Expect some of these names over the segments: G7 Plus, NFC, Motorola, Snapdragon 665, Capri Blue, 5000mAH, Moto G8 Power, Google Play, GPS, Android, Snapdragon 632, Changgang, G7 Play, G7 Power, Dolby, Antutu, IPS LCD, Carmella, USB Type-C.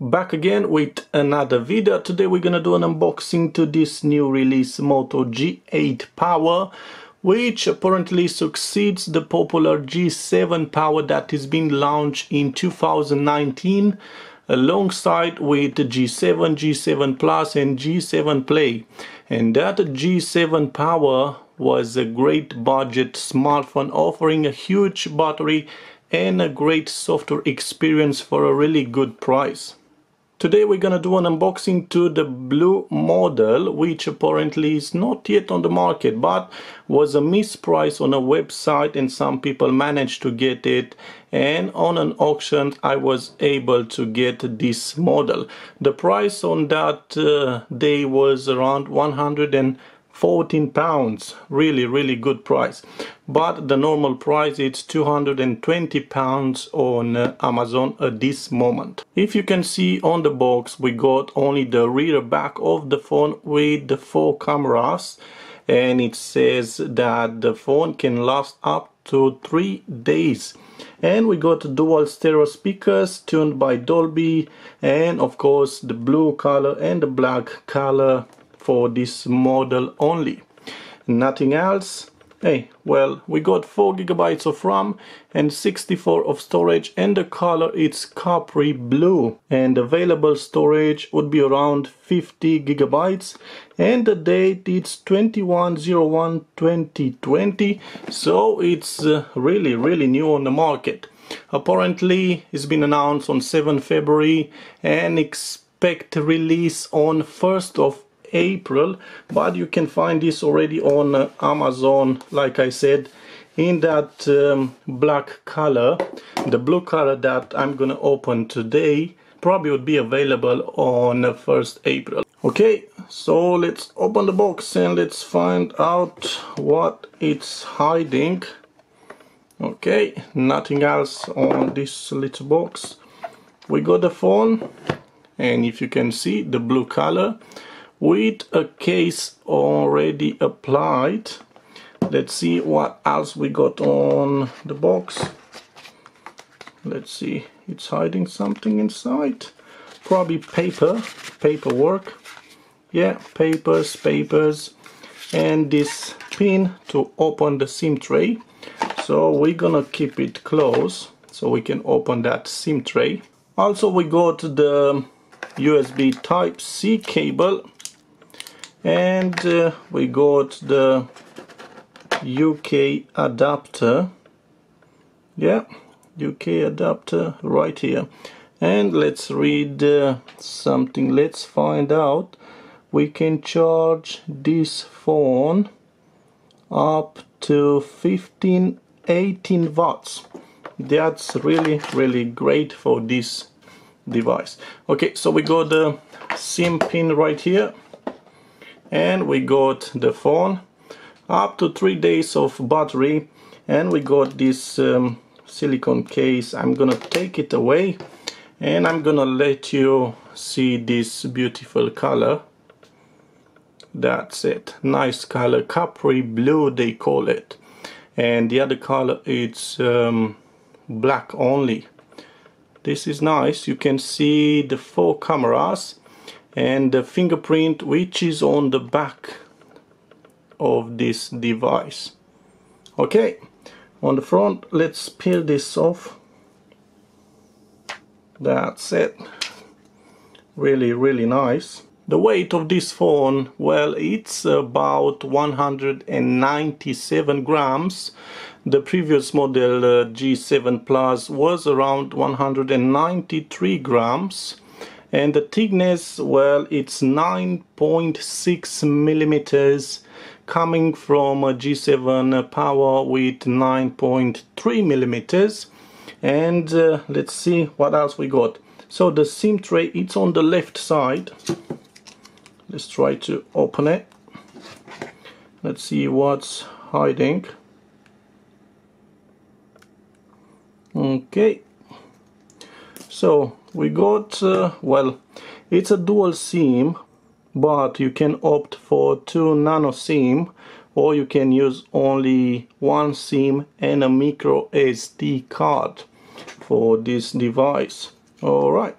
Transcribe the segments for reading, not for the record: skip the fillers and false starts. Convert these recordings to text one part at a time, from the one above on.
Back again with another video. Today we're gonna do an unboxing to this new release Moto G8 Power, which apparently succeeds the popular G7 Power that is being launched in 2019 alongside with G7, G7 Plus and G7 Play. And that G7 Power was a great budget smartphone offering a huge battery and a great software experience for a really good price. Today we're gonna do an unboxing to the blue model, which apparently is not yet on the market but was a mispriced on a website and some people managed to get it, and on an auction I was able to get this model. The price on that day was around £114, really good price, but the normal price is £220 on Amazon at this moment. If you can see on the box, we got only the rear back of the phone with the 4 cameras, and it says that the phone can last up to 3 days. And we got dual stereo speakers tuned by Dolby, and of course the blue color and the black color for this model only, nothing else. Hey, well, we got 4 GB of RAM and 64 of storage, and the color is Capri Blue, and available storage would be around 50 GB, and the date is 21/01/2020, so it's really new on the market. Apparently it's been announced on 7 February and expect release on 1st of April, but you can find this already on Amazon, like I said, in that black color. The blue color that I'm gonna open today probably would be available on 1st April. Okay, so let's open the box and let's find out what it's hiding. Okay, nothing else on this little box. We got the phone, and if you can see, the blue color with a case already applied. Let's see what else we got on the box. Let's see, it's hiding something inside, probably paperwork. Yeah, papers, and this pin to open the SIM tray, so we're gonna keep it close so we can open that SIM tray. Also we got the USB Type-C cable, and we got the UK adapter. Yeah, UK adapter right here. And let's read something, let's find out. We can charge this phone up to 18 watts. That's really great for this device. Okay, so we got the SIM pin right here, and we got the phone, up to 3 days of battery, and we got this silicone case. I'm gonna take it away and I'm gonna let you see this beautiful color. That's it, nice color, Capri Blue they call it, and the other color it's black only. This is nice. You can see the 4 cameras and the fingerprint which is on the back of this device. Okay, on the front, let's peel this off. That's it, really nice. The weight of this phone, well, it's about 197 grams. The previous model G7 Plus was around 193 grams. And the thickness, well, it's 9.6 millimeters, coming from a G7 Power with 9.3 millimeters. And let's see what else we got. So the SIM tray, it's on the left side. Let's try to open it. Let's see what's hiding. Okay, so we got, well, it's a dual SIM, but you can opt for 2 nano SIM, or you can use only 1 SIM and a micro SD card for this device. Alright,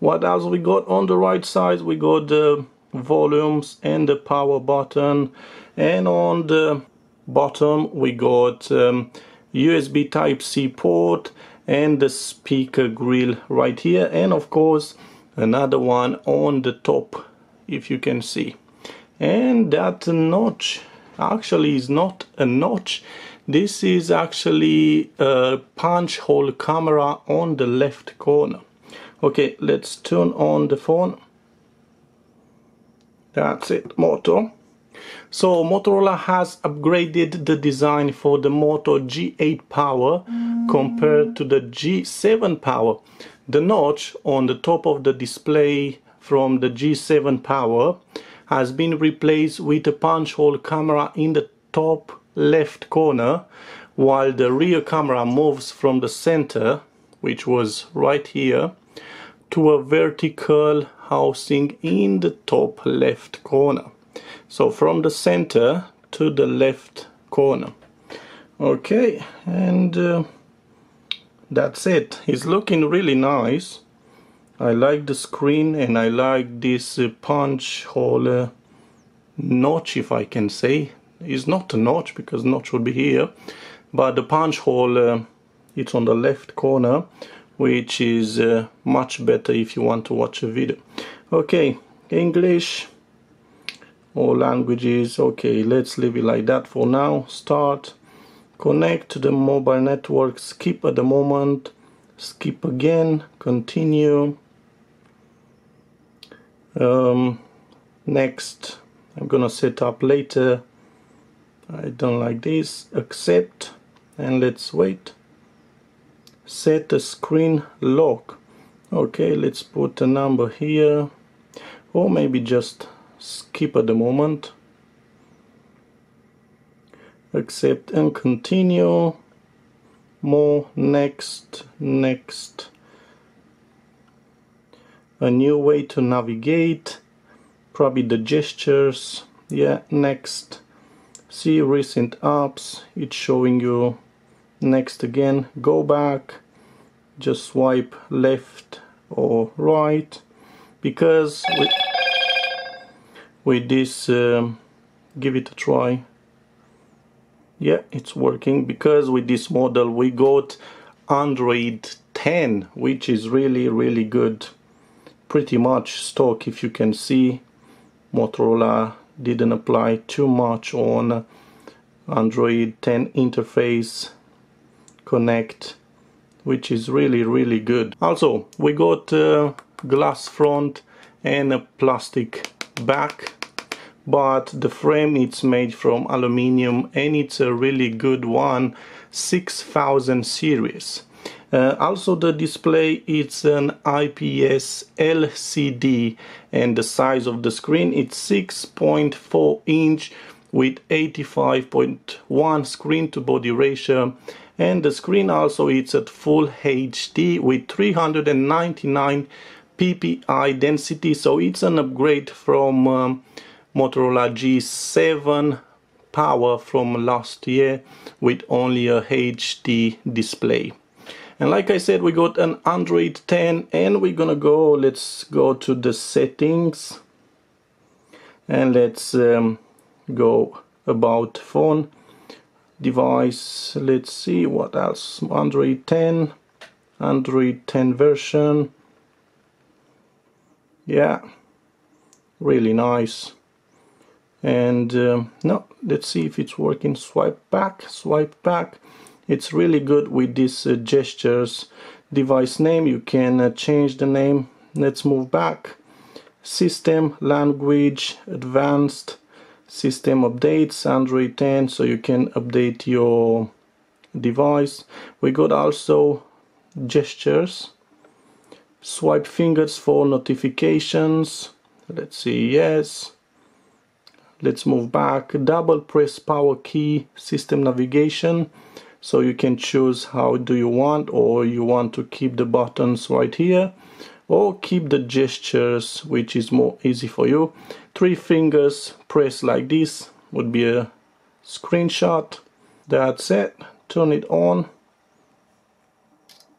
What else we got on the right side? We got the volumes and the power button, and on the bottom we got USB Type-C port and the speaker grill right here, and of course another one on the top if you can see. And that notch actually is not a notch, this is actually a punch hole camera on the left corner. Okay, let's turn on the phone. That's it, Moto. So Motorola has upgraded the design for the Moto G8 Power compared to the G7 Power. The notch on the top of the display from the G7 Power has been replaced with a punch hole camera in the top left corner, while the rear camera moves from the center, which was right here, to a vertical housing in the top left corner. So from the center to the left corner. Okay, and that's it. It's looking really nice. I like the screen, and I like this punch hole notch, if I can say. It's not a notch, because notch would be here, but the punch hole, it's on the left corner, which is much better if you want to watch a video. Okay, English, all languages. Okay, let's leave it like that for now. Start, connect to the mobile network, skip at the moment, skip again, continue, next, I'm gonna set up later, I don't like this, accept, and let's wait. Set a screen lock. Okay, let's put a number here, or maybe just skip at the moment, accept and continue, more, next, next, a new way to navigate, probably the gestures, yeah, next, see recent apps, it's showing you, next again, go back, just swipe left or right, because with this, give it a try. Yeah, it's working, because with this model we got Android 10, which is really, really good. Pretty much stock, if you can see. Motorola didn't apply too much on Android 10 interface connect, which is really, really good. Also, we got glass front and a plastic back. But the frame, it's made from aluminium, and it's a really good one, 6000 series. Also the display, it's an IPS LCD, and the size of the screen, it's 6.4 inch with 85.1 screen to body ratio, and the screen also it's at full HD with 399 ppi density, so it's an upgrade from Motorola G7 Power from last year with only a HD display. And like I said, we got an Android 10, and we're gonna go, let's go to the settings, and let's go about phone, device, let's see what else, Android 10 version, yeah, really nice. And no, let's see if it's working. Swipe back, swipe back. It's really good with these gestures. Device name, you can change the name. Let's move back. System, language, advanced, system updates, Android 10, so you can update your device. We got also gestures. Swipe fingers for notifications. Let's see, yes. Let's move back, double press power key, system navigation, so you can choose how do you want, or you want to keep the buttons right here, or keep the gestures, which is more easy for you. Three fingers press like this would be a screenshot. That's it, turn it on.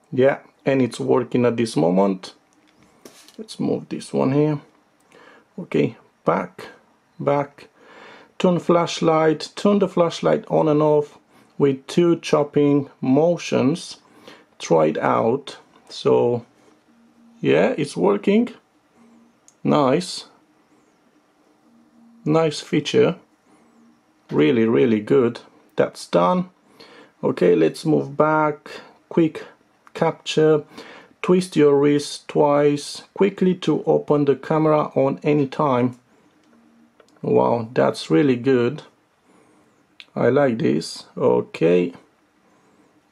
Yeah, and it's working at this moment. Let's move this one here. Okay, back. Turn the flashlight on and off with two chopping motions. Try it out. So yeah, it's working. Nice feature, really good. That's done. Okay, let's move back. Quick capture. Twist your wrist twice quickly to open the camera on any time. Wow, that's really good. I like this. Okay,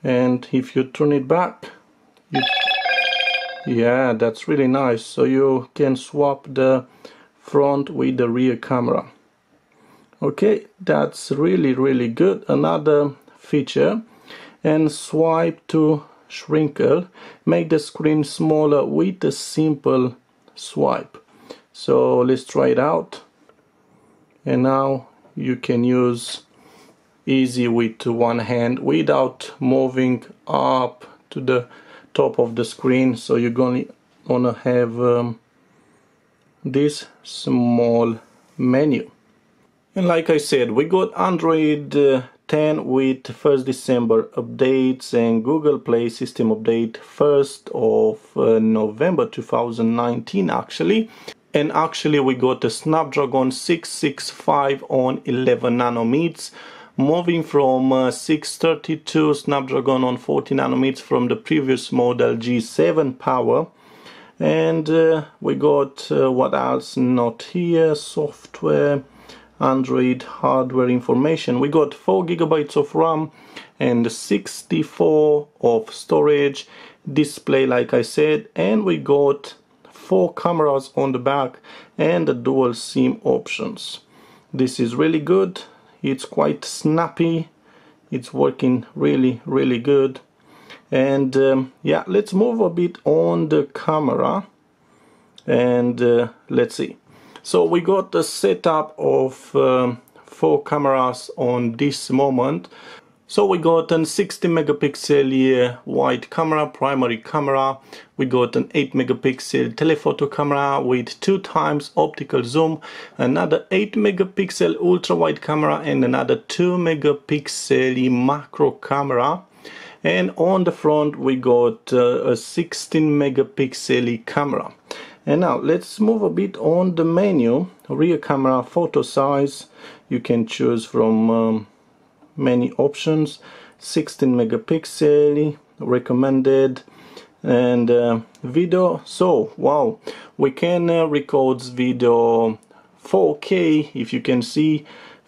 and if you turn it back, yeah, that's really nice. So you can swap the front with the rear camera. Okay, that's really good. Another feature. And swipe to shrinkle. Make the screen smaller with a simple swipe. So let's try it out. And now you can use easy with one hand without moving up to the top of the screen. So you're gonna have this small menu. And like I said, we got Android 10 with 1st December updates and Google Play system update 1st of November 2019 actually. And actually we got a Snapdragon 665 on 11 nanometers, moving from 632 Snapdragon on 40 nanometers from the previous model G7 Power. And we got what else not here, software, Android hardware information. We got 4 GB of RAM and 64 of storage, display like I said, and we got 4 cameras on the back and the dual SIM options. This is really good. It's quite snappy. It's working really good. And yeah, let's move a bit on the camera and let's see. So we got the setup of 4 cameras on this moment. So we got an 60 megapixel wide camera, primary camera. We got an 8 megapixel telephoto camera with 2x optical zoom, another 8 megapixel ultra wide camera, and another 2 megapixel macro camera. And on the front we got a 16 megapixel camera. And now let's move a bit on the menu. Rear camera, photo size, you can choose from many options. 16 megapixel recommended, and video. So wow, we can record video 4K, if you can see,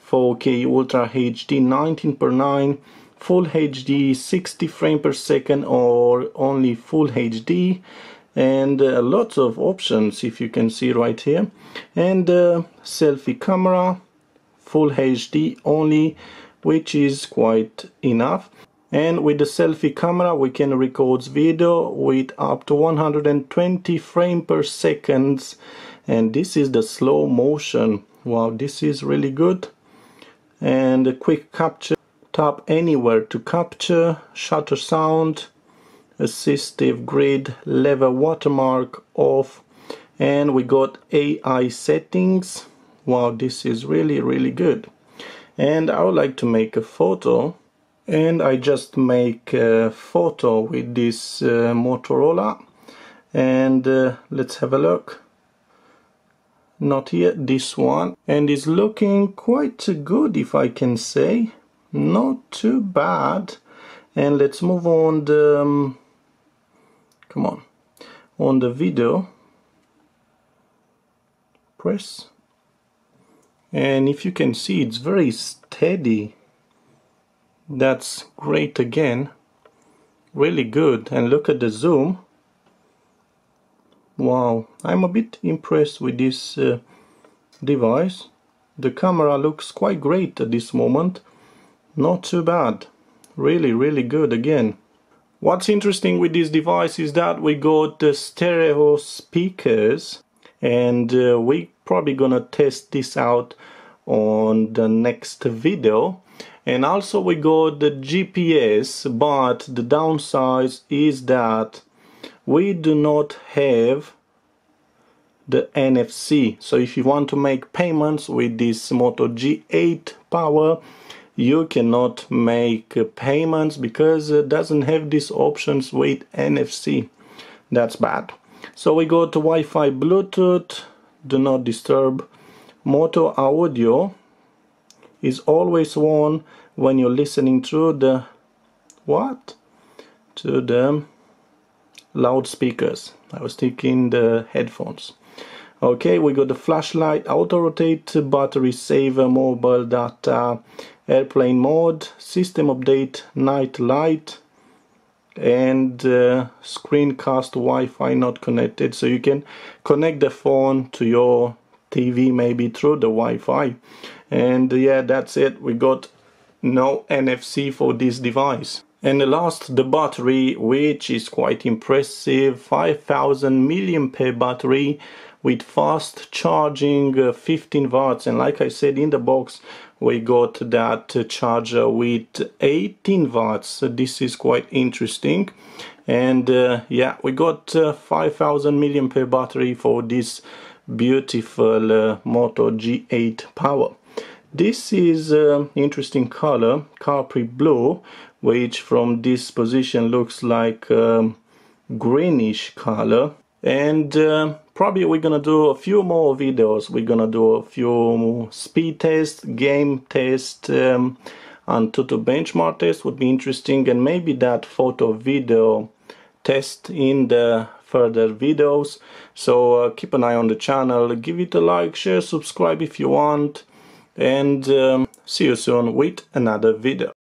4K Ultra HD 19:9, Full HD 60 frames per second or only Full HD, and lots of options if you can see right here. And selfie camera, Full HD only, which is quite enough. And with the selfie camera we can record video with up to 120 frames per second, and this is the slow motion. Wow, this is really good. And a quick capture, tap anywhere to capture, shutter sound, assistive grid, level watermark off, and we got AI settings. Wow, this is really good. And I would like to make a photo, and I just make a photo with this Motorola, and let's have a look. Not here, this one, and is looking quite good, if I can say, not too bad. And let's move on the come on the video, press, and if you can see, it's very steady. That's great again, really good. And look at the zoom. Wow, I'm a bit impressed with this device. The camera looks quite great at this moment, not too bad, really good again. What's interesting with this device is that we got the stereo speakers, and we probably gonna test this out on the next video. And also we got the GPS, but the downside is that we do not have the NFC. So if you want to make payments with this Moto G8 Power, you cannot make payments because it doesn't have these options with NFC. That's bad. So we go to Wi-Fi, Bluetooth, do not disturb. Moto audio is always on when you're listening through the to the loudspeakers. I was thinking the headphones. Okay, we got the flashlight, auto rotate, battery saver, mobile data, airplane mode, system update, night light, and screencast Wi-Fi not connected. So you can connect the phone to your TV maybe through the Wi-Fi. And yeah, that's it. We got no NFC for this device. And the last, the battery, which is quite impressive, 5000 mAh battery with fast charging, 15 watts. And like I said, in the box, we got that charger with 18 watts. So this is quite interesting. And yeah, we got 5000 mAh battery for this beautiful Moto G8 Power. This is an interesting color, Capri Blue, which from this position looks like greenish color. And probably we're gonna do a few more videos. We're gonna do a few speed tests, game tests, Antutu benchmark test would be interesting, and maybe that photo video test in the further videos. So keep an eye on the channel, give it a like, share, subscribe if you want. And see you soon with another video.